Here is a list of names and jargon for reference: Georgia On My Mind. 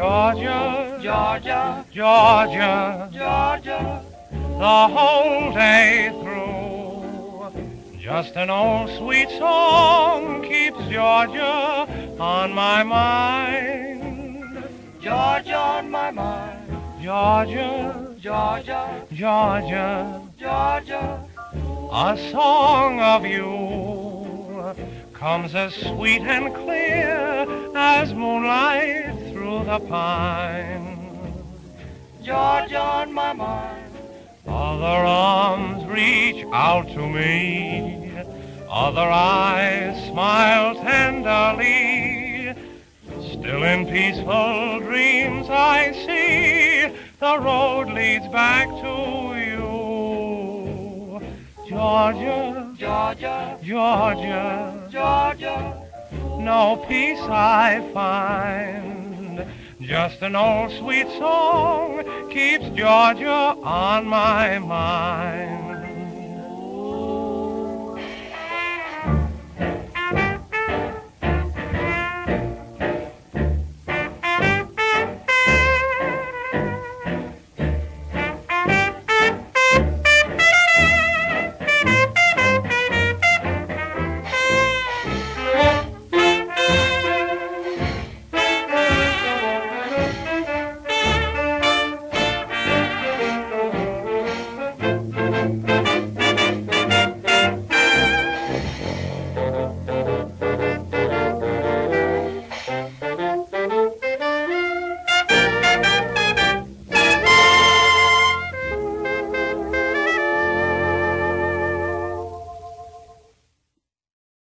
Georgia, Georgia, Georgia, Georgia, the whole day through. Just an old sweet song keeps Georgia on my mind. Georgia on my mind. Georgia, Georgia, Georgia, Georgia, a song of you comes as sweet and clear as moonlight through the pine. Georgia on my mind. Other arms reach out to me, other eyes smile tenderly. Still in peaceful dreams I see the road leads back to you. Georgia, Georgia, Georgia, Georgia, no peace I find. Just an old sweet song keeps Georgia on my mind.